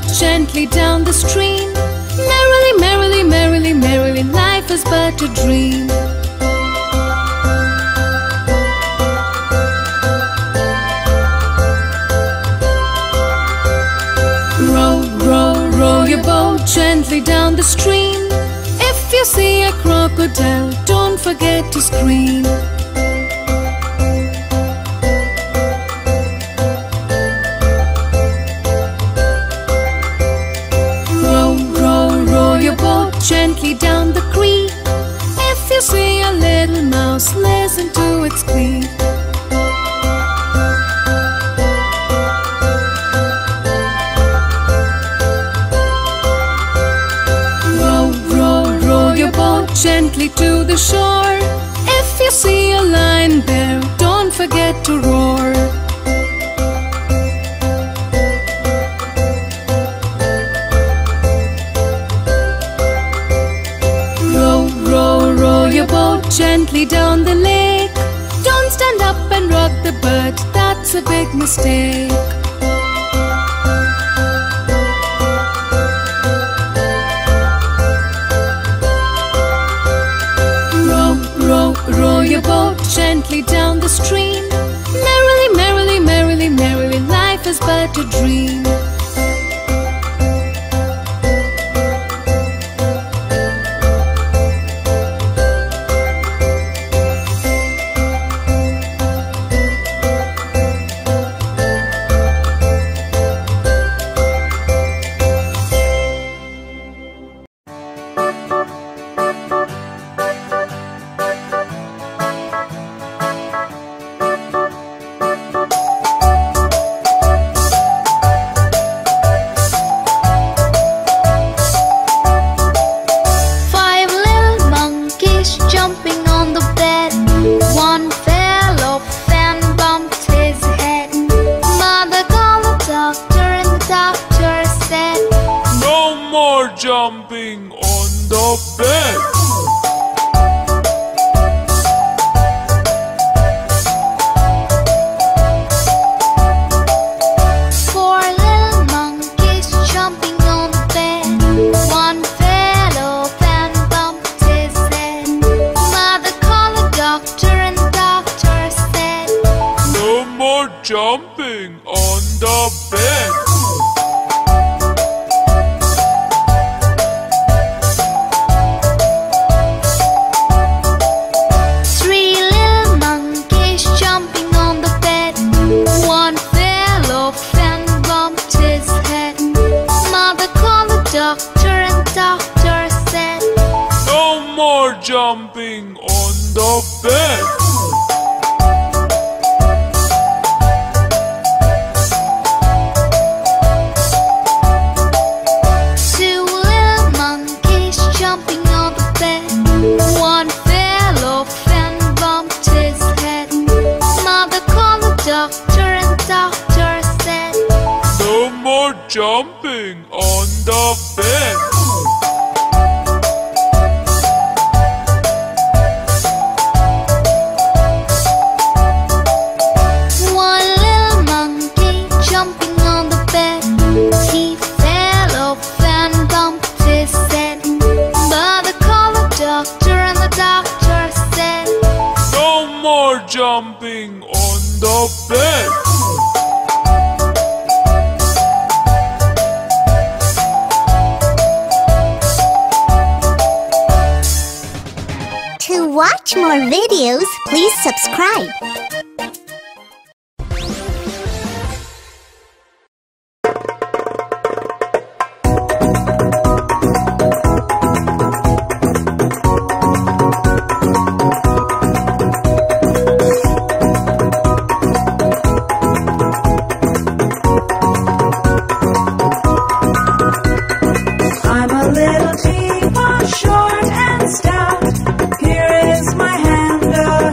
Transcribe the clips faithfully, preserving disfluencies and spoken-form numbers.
float gently down the stream. Merrily, merrily, merrily, merrily, life is but a dream. Row, row, row your boat gently down the stream. If you see a crocodile, don't forget to scream. Gently down the creek. If you see a little mouse, listen to its squeak. Row, row, row your boat gently to the shore. If you see a lion bear, don't forget to roar. Gently down the lake. Don't stand up and rock the boat, that's a big mistake. Row, row, row your boat gently down the stream. Merrily, merrily, merrily, merrily, life is but a dream.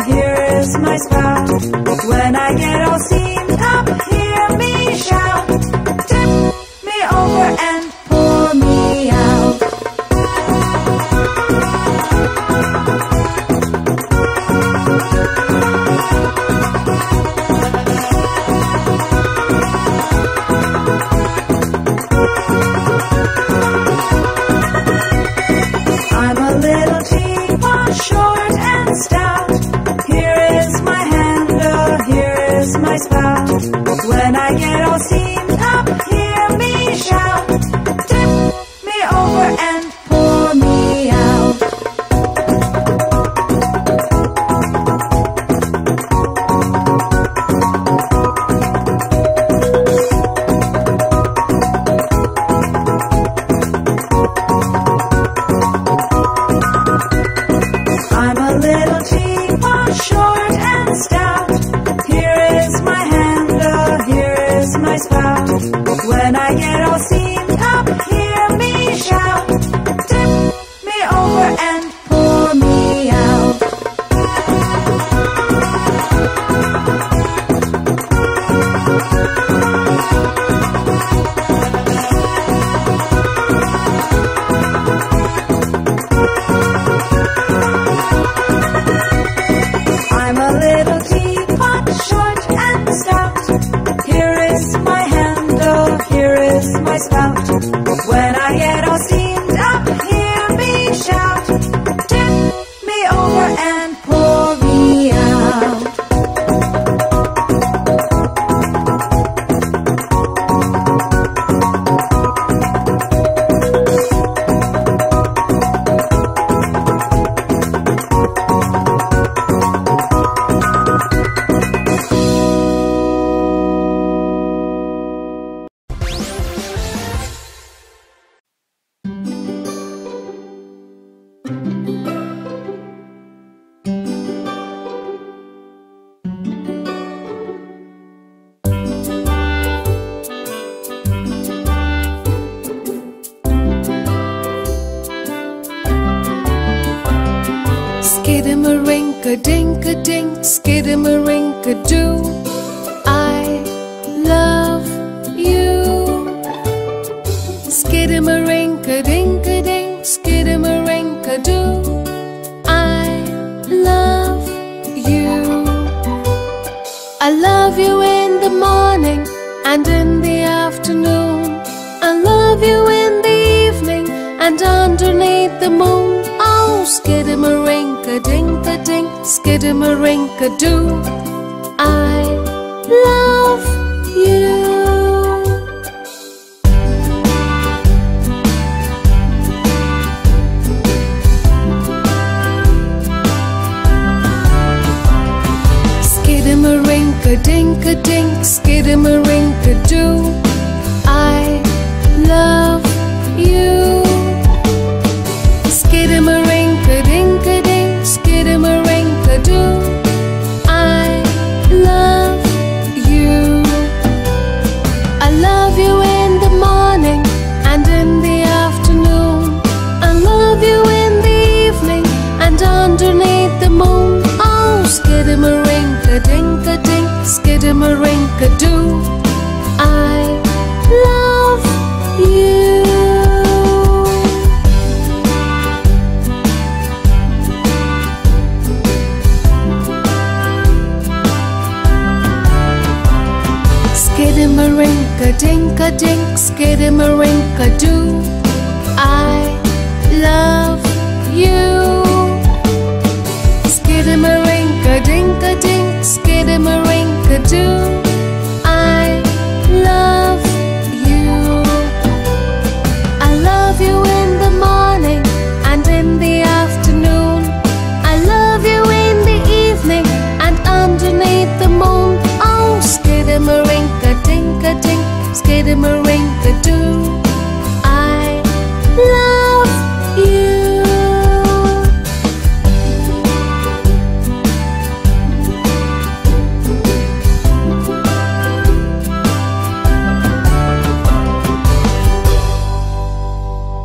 Here is my spout. will see me up, hear me shout, tip me over and pour me out. I'm a little teapot, but short and stout. Here is my handle, here is my spout. When I get all steamed up, hear me shout, tip me over and pour me out. Skidamarinka-dink-a-dink, skidamarinka-doo, I love you. Skidamarinka-dink-a-dink, skidamarinka-doo, I love you. I love you in the morning and in the afternoon. I love you in the evening and underneath the moon. Skidamarinka-dink-a-dink, skidamarinka-doo, I love you. Skidamarinka-dink-a-dink, skidamarinka-doo, I love you. Skidamarinka-dink-a-dink, skidamarinka-doo, I love you. I love you in the morning and in the afternoon. I love you in the evening and underneath the moon. Oh, skidamarinka-dink-a-dink, skidamarinka-doo, I love you. Skidamarinka-dink-a-dink, skidamarinka-doo, I love you. Skidamarinka-dink-a-dink, skidamarinka-doo, I love you. I love you in the morning and in the afternoon.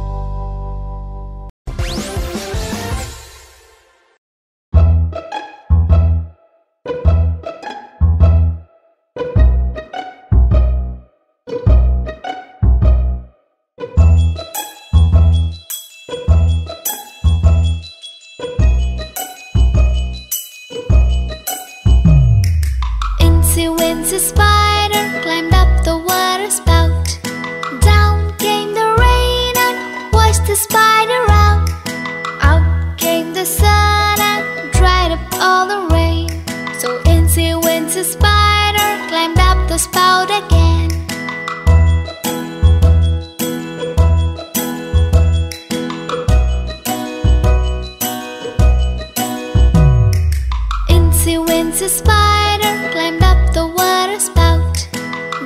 I love you in the evening and underneath the moon. Oh, skidamarinka-dink-a-dink, skidamarinka-dink, skidamarinka-doo, I love you. Incy-wincy spider climbed up the water spout. Down came the rain and washed the spider out. Out came the sun and dried up all the rain. So incy-wincy spider climbed up the spout again. Incy-wincy spider climbed up the water spout.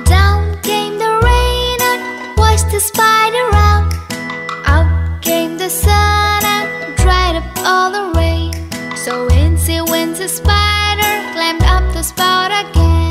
Down came the rain and washed the spider out. Out came the sun and dried up all the rain. So incy-wincy spider climbed up the spout again.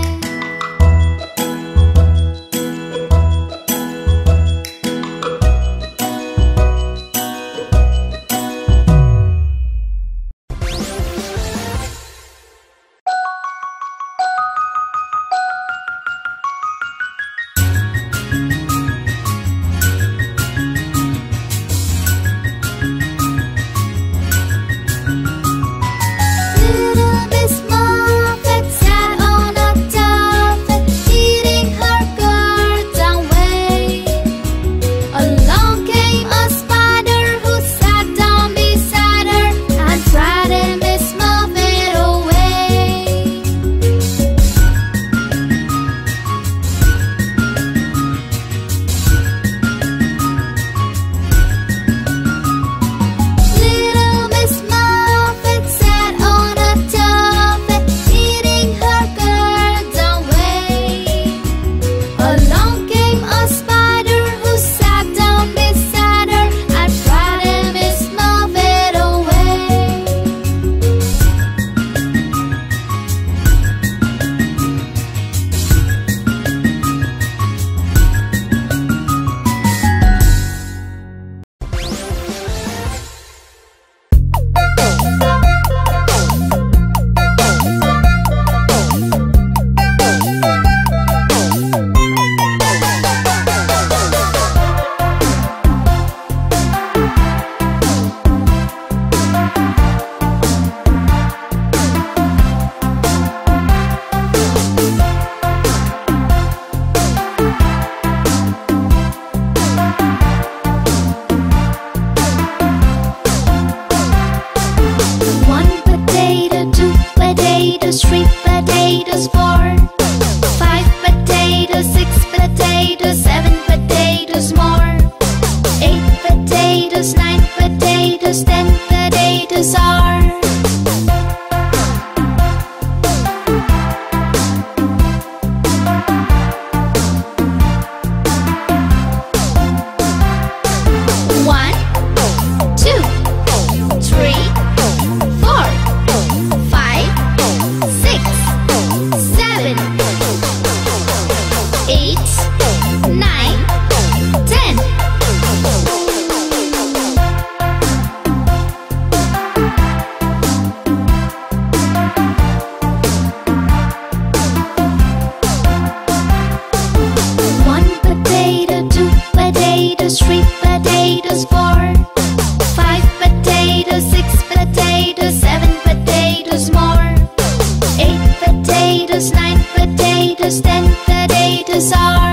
Three potatoes, four, five potatoes, six potatoes, seven potatoes more. Eight potatoes, nine potatoes, ten potatoes are.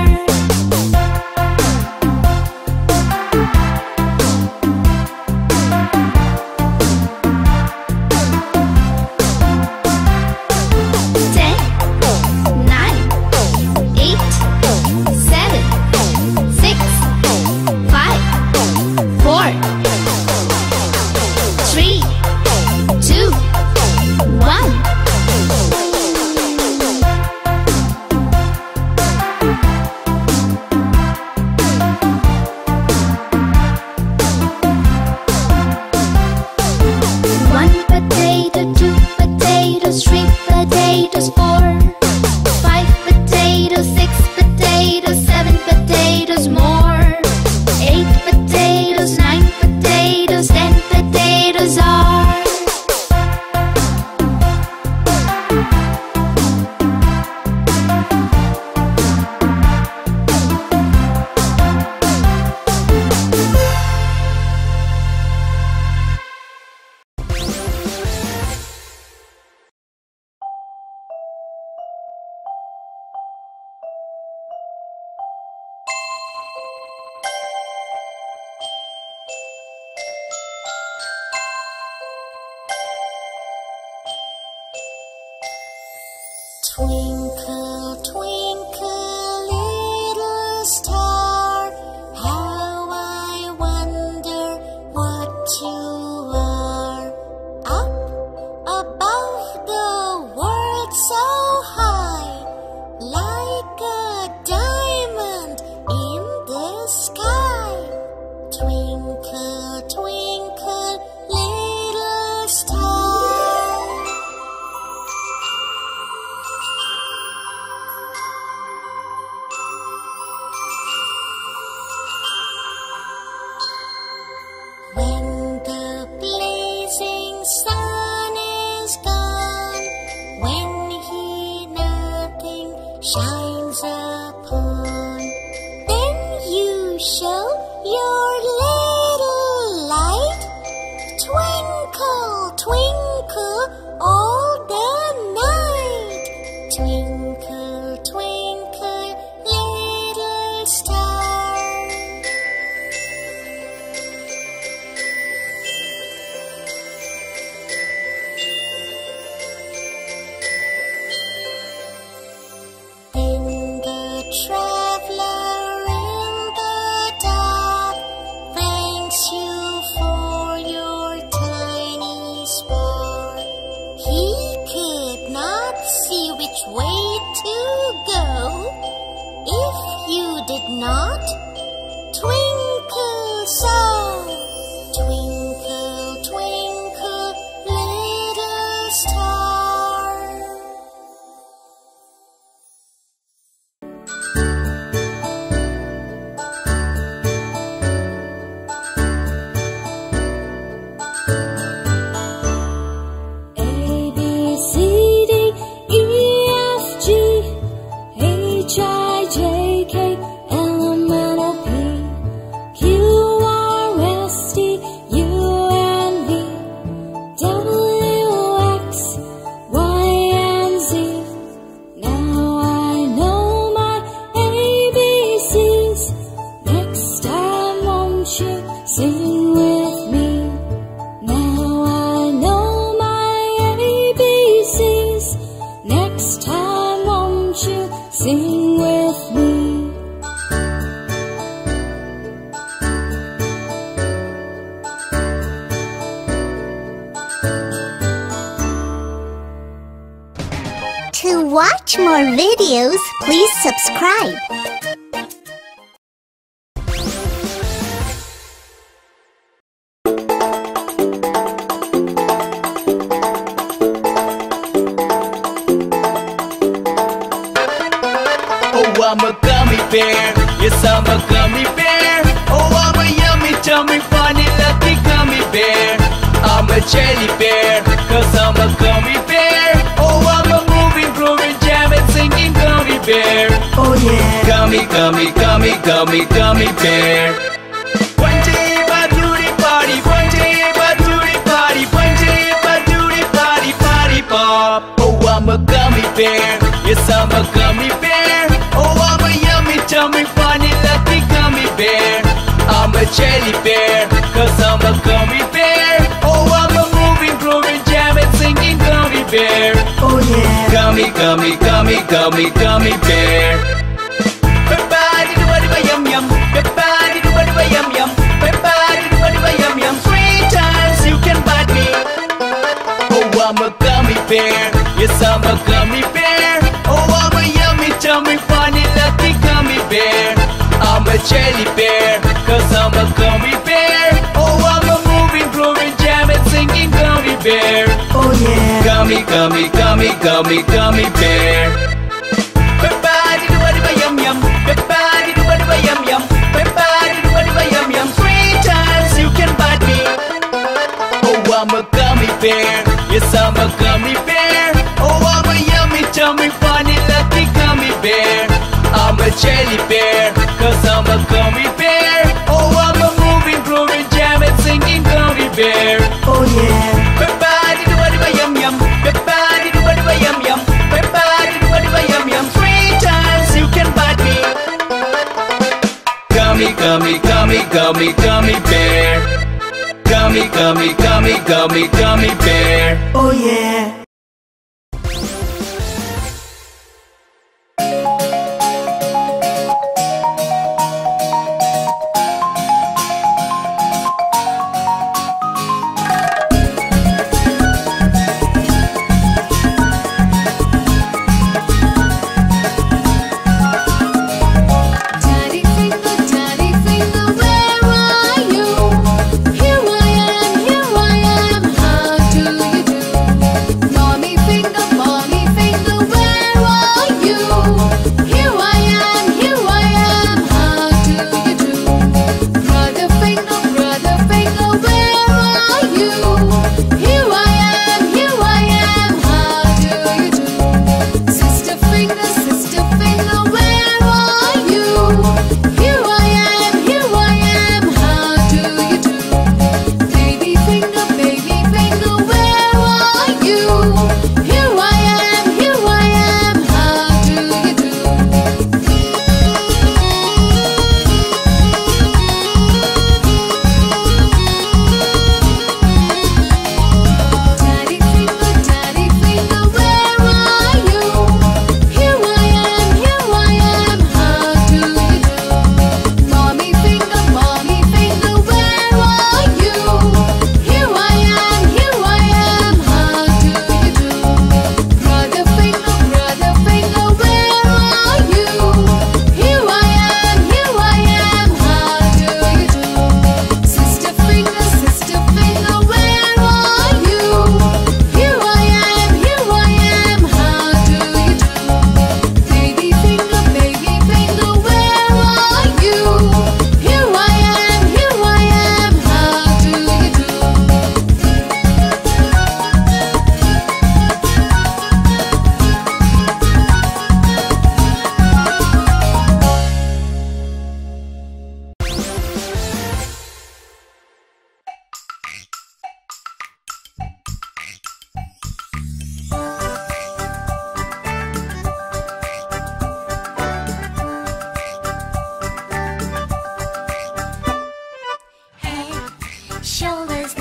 Gummy, gummy, gummy, gummy bear. a jelly bear, cause I'm a gummy bear. Oh, I'm a moving, grooving, jamming, singing gummy bear. Oh yeah, gummy, gummy, gummy, gummy, gummy bear. Peppa did a body by yum yum. Peppa did a body by yum yum. Peppa did a body by yum yum. Three times you can bite me. Oh, I'm a gummy bear. Yes, I'm a gummy bear. Oh, I'm a yummy, tummy, funny, lucky gummy bear. I'm a jelly bear, cause I'm a gummy bear. Oh, I'm a moving, grooving, jamming, singing gummy bear. Oh yeah, gummy, gummy, gummy, gummy, gummy bear. Peppa did a body by yum yum. Peppa did a body by yum yum. Peppa did a body by yum yum. Three times you can bite me. Oh, I'm a gummy bear. Yes, I'm a gummy bear. Oh, I'm a yummy, tummy, funny, lucky gummy bear. I'm a jelly bear, cause I'm a gummy bear. Oh, I'm a moving, grooving, jamming, singing gummy bear. Oh yeah, Peppa did a body by yum yum. Peppa did a body by yum yum. Peppa did a body by yum yum. Three times you can bite me. Gummy, gummy, gummy, gummy, gummy bear. Gummy, gummy, gummy, gummy, gummy bear. Oh yeah. Shoulders,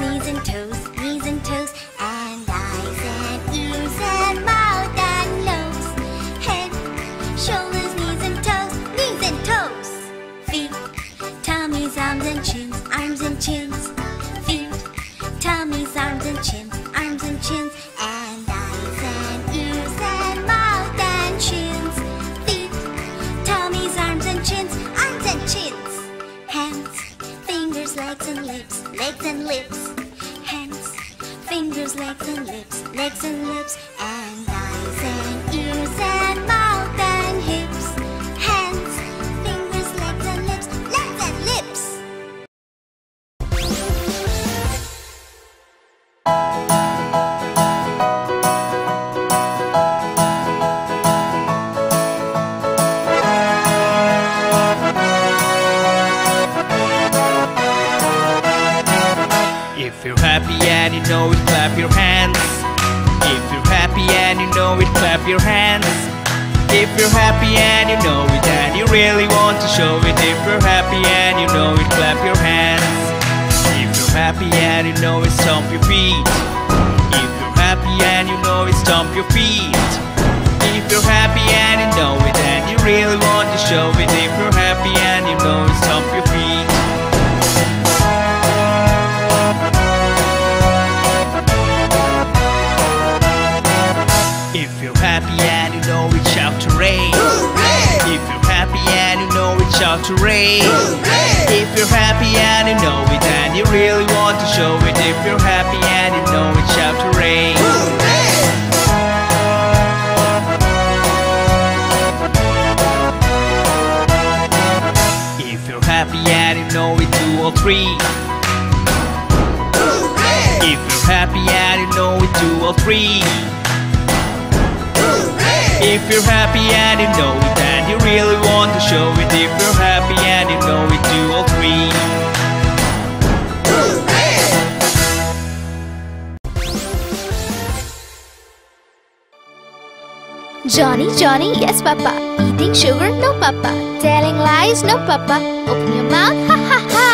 knees and toes, knees and toes. fingers, legs and lips, legs and lips, and eyes and ears and mouth and hips, hands, fingers, legs and lips, legs and lips. If you're happy and you know it, clap your hands. If you're happy and you know it, clap your hands. If you're happy and you know it, and you really want to show it. If you're happy and you know it, clap your hands. If you're happy and you know it, stomp your feet. If you're happy and you know it, stomp your feet. If you're happy and you know it, and you really want to show it. If you're happy and you know it, stomp your feet. If you're happy and you know it, shout hooray! If you're happy and you know it, shout hooray! If you're happy and you know it, and you really want to show it. If you're happy and you know it, shout hooray! If you're happy and you know it, two or three. If you're happy and you know it, two or three. If you're happy and you know it, and you really want to show it. If you're happy and you know it, do all three. Johnny, Johnny, yes papa. Eating sugar, no papa. Telling lies, no papa. Open your mouth, ha ha ha.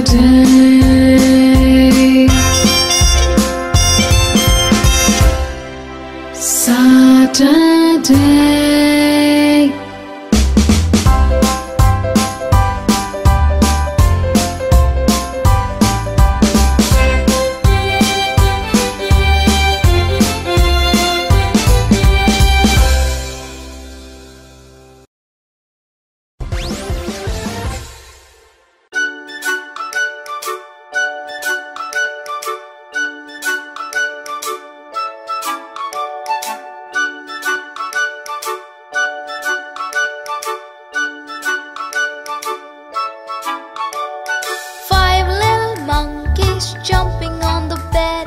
my day. Saturday, jumping on the bed.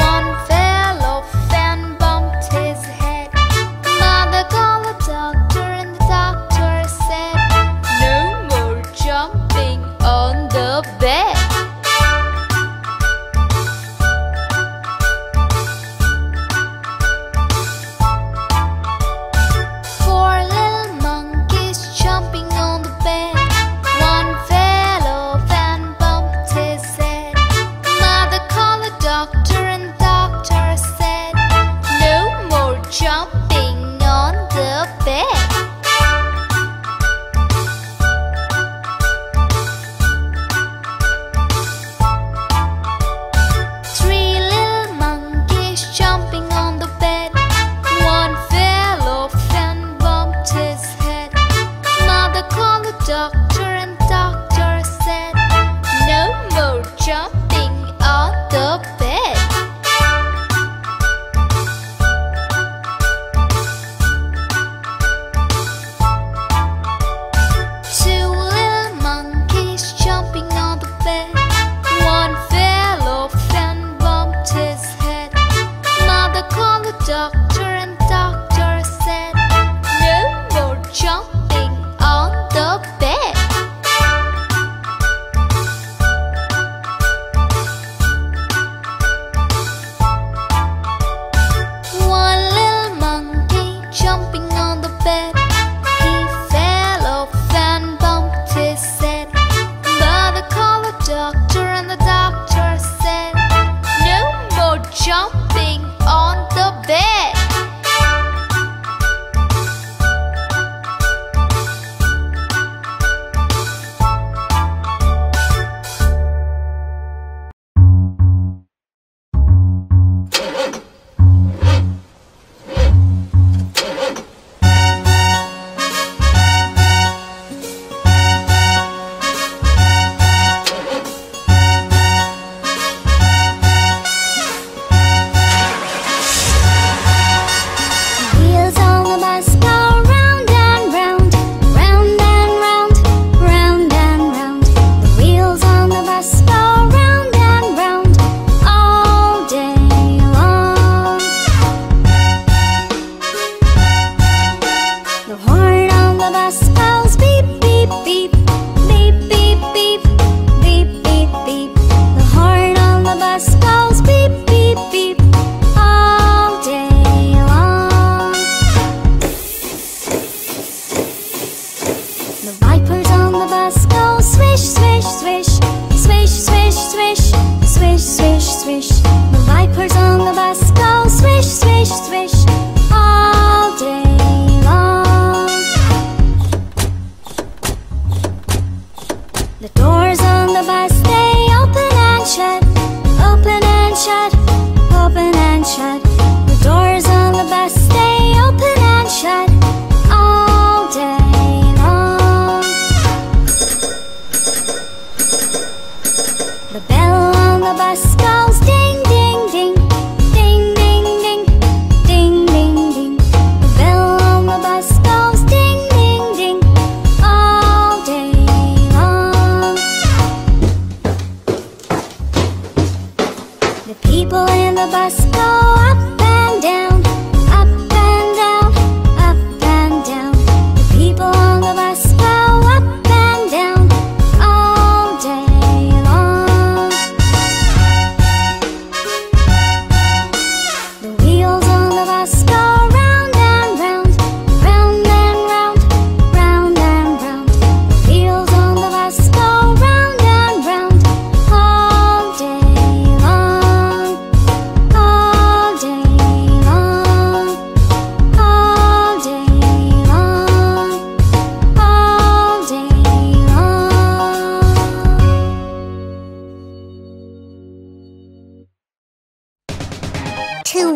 One fell off and bumped his head. Mother called the doctor and the doctor said, no more jumping on the bed. Four little monkeys jumping on the bed. Doctor and doctor said, no more jumping on the bed. Two little monkeys jumping on the bed. One fell off and bumped his head. Mother called the doctor and doctor said, no more jumping on the bed. Jumping on the bed.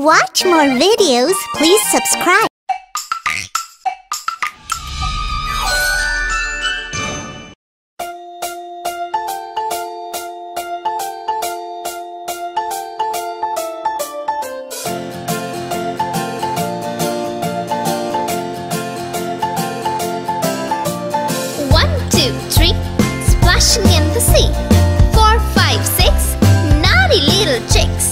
watch more videos, please subscribe. One, two, three, splashing in the sea. Four, five, six, naughty little chicks.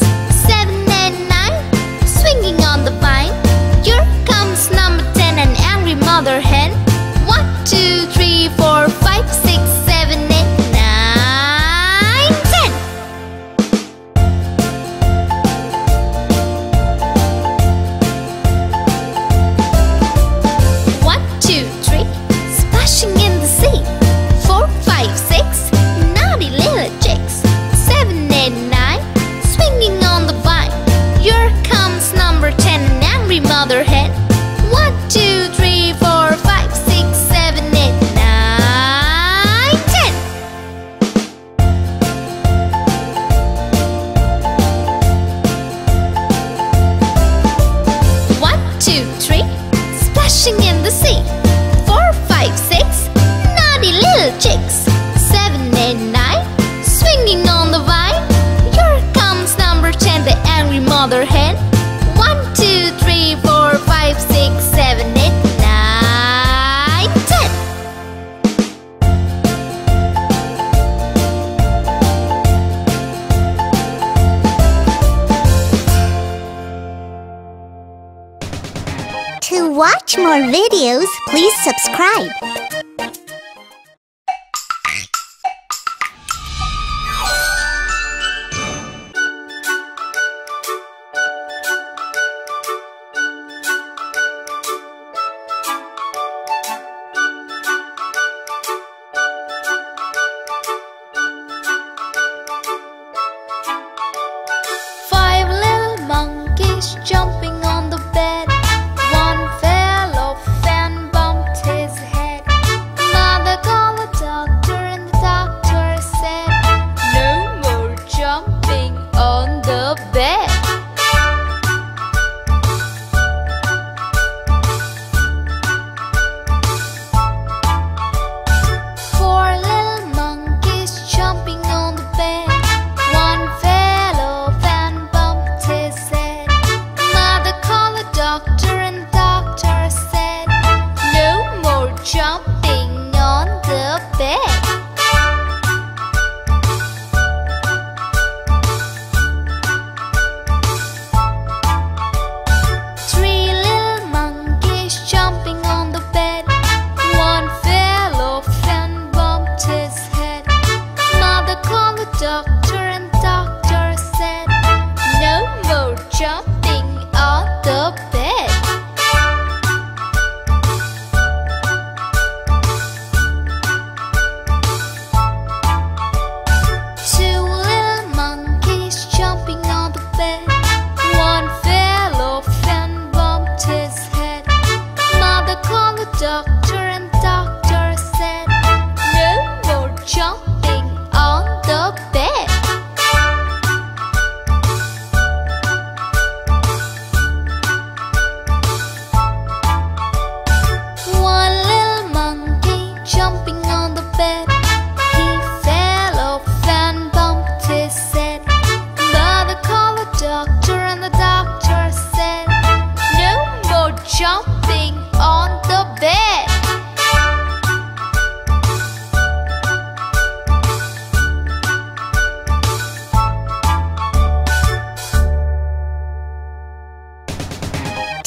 Mother hen. One, two, three, four, five, six, seven, eight, nine, ten. One, two, three, splashing in the sea. Four, five, six, naughty little chicks. Seven, eight, nine, swinging on the vine. Here comes number ten, an angry mother hen. One, two, three. Two, three, splashing in the sea. Four, five, six, naughty little chicks. Seven, eight, nine, swinging on the vine. Here comes number ten, the angry mother hen. One, two, three, four, five, six, seven, eight, nine, ten. To watch more videos, please subscribe. Five little monkeys jumping on the bed.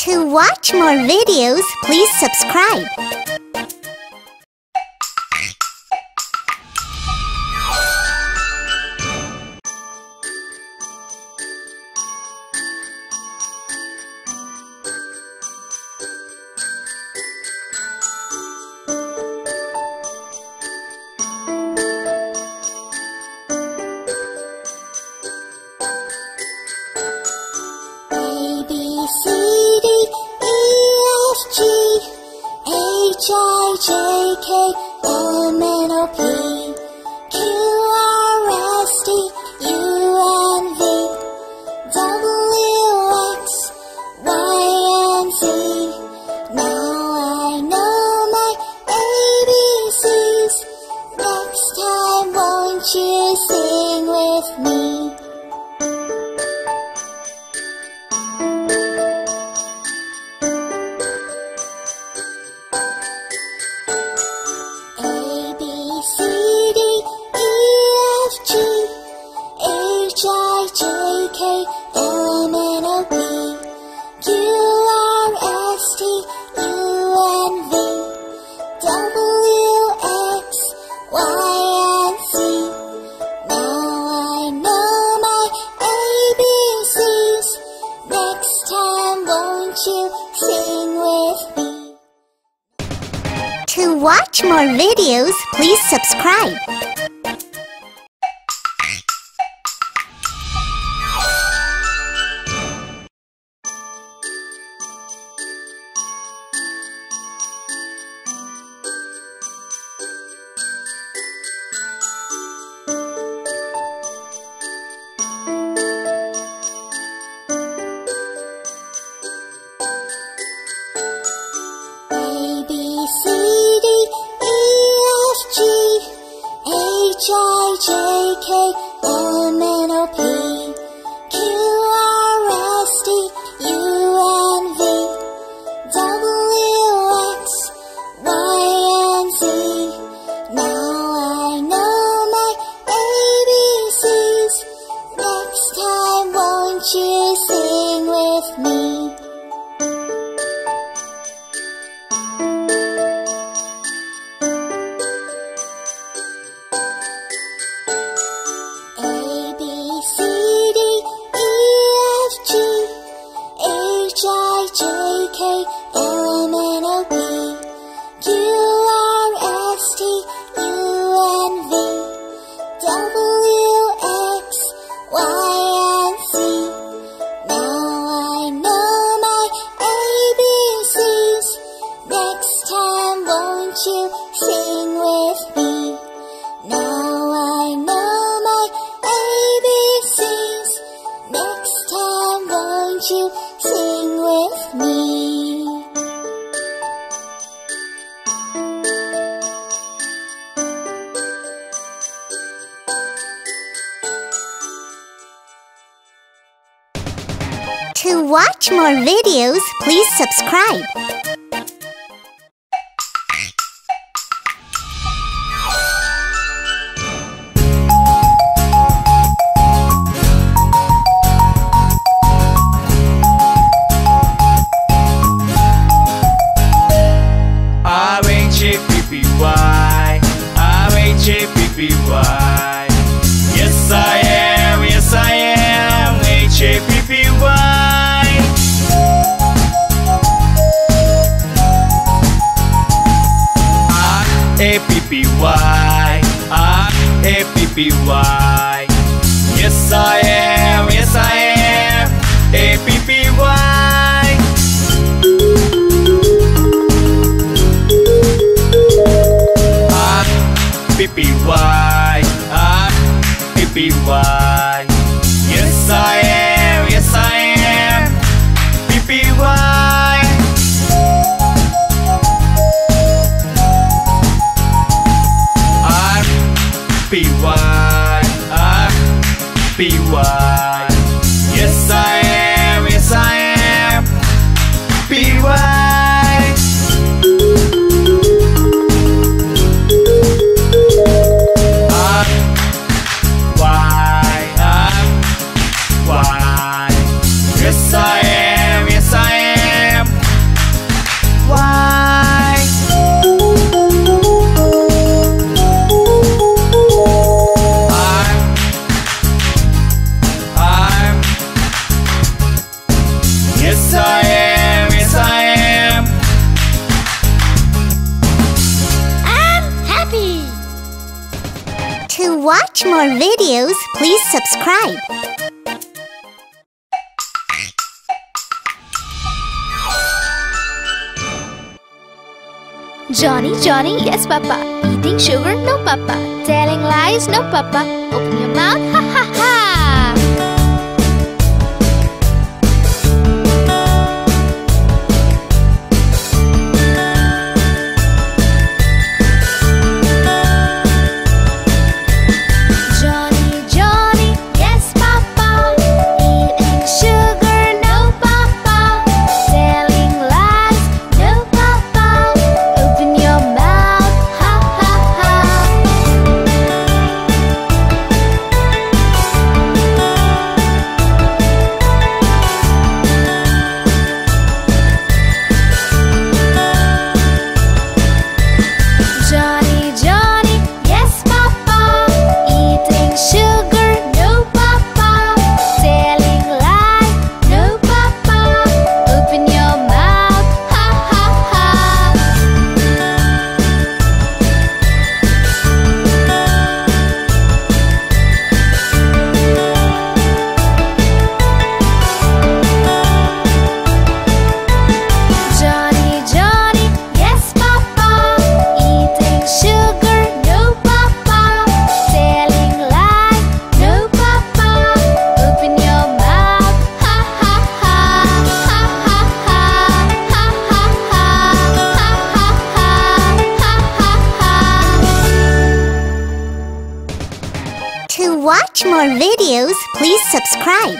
To watch more videos, please subscribe. A, you sing with me? A, B, C, D, E, F, G, H, I, J, K, L, M, N, O, P, Q, R, S, T, U, N, V, W, X, Y, you sing with me. To watch more videos, please subscribe. H, I, J, K, L, M, N, O, P, Q, R, S, T, U, N, V, W, X, Y, and Z. Now I know my A B Cs. Next time, won't you sing with me? J, K, L, M, N, O, P, Q, R, S, T, U, N, V, W, X, Y, and Z. Now I know my A B Cs. Next time, won't you sing with me? Now I know my A B Cs. Next time, won't you sing with me? To watch more videos, please subscribe. H A P P Y. Yes, I am, yes, I am, H A P P Y. R A P P Y, R A P P Y. Yes, I am, yes, I am, A P P Y. P P Y, P P Y. Yes, I am, yes, I am, P P Y. R P Y, R P Y. Yes, I am, yes, I am, P Y. To watch more videos, please subscribe. Johnny, Johnny, yes Papa. Eating sugar, no Papa. Telling lies, no Papa. Open your mouth, ha ha ha. To watch more videos, please subscribe.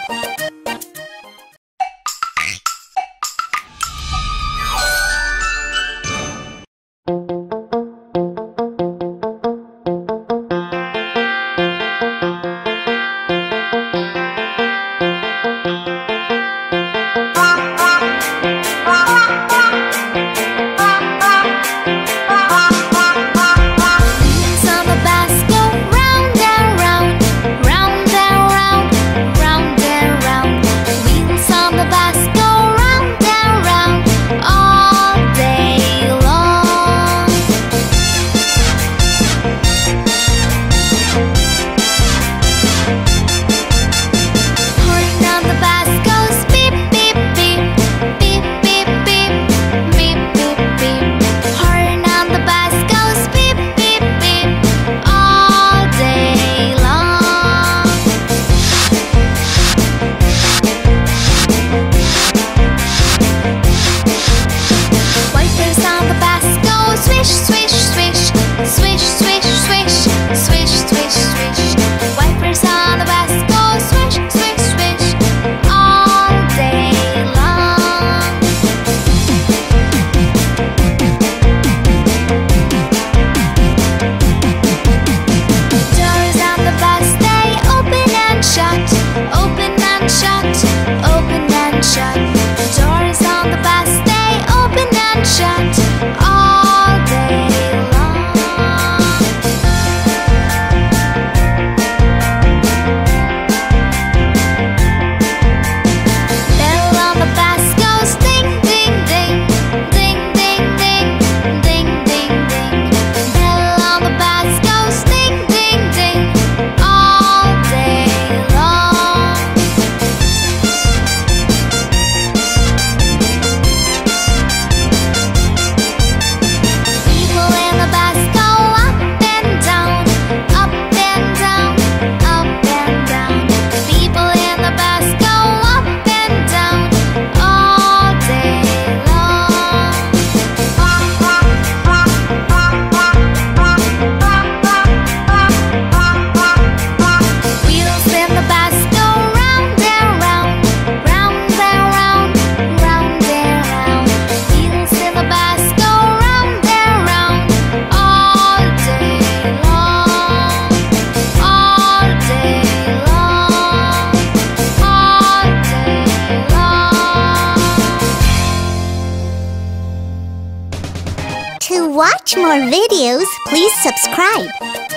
To watch more videos, please subscribe.